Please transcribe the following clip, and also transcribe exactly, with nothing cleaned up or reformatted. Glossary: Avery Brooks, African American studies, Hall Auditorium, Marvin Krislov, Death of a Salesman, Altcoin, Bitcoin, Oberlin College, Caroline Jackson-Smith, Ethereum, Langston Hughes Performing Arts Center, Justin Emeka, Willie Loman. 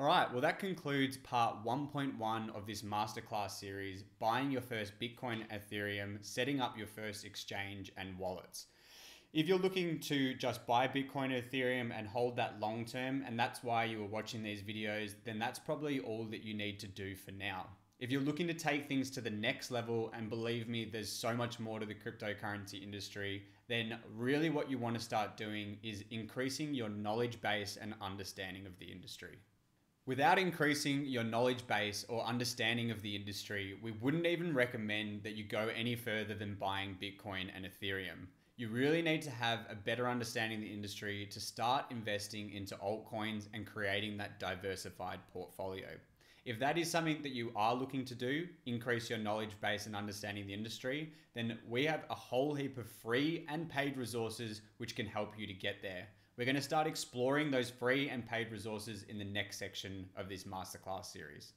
All right, well, that concludes part one point one of this masterclass series, buying your first Bitcoin, Ethereum, setting up your first exchange and wallets. If you're looking to just buy Bitcoin, Ethereum and hold that long term, and that's why you were watching these videos, then that's probably all that you need to do for now. If you're looking to take things to the next level, and believe me, there's so much more to the cryptocurrency industry, then really what you want to start doing is increasing your knowledge base and understanding of the industry. Without increasing your knowledge base or understanding of the industry, we wouldn't even recommend that you go any further than buying Bitcoin and Ethereum. You really need to have a better understanding of the industry to start investing into altcoins and creating that diversified portfolio. If that is something that you are looking to do, increase your knowledge base and understanding the industry, then we have a whole heap of free and paid resources which can help you to get there. We're going to start exploring those free and paid resources in the next section of this masterclass series.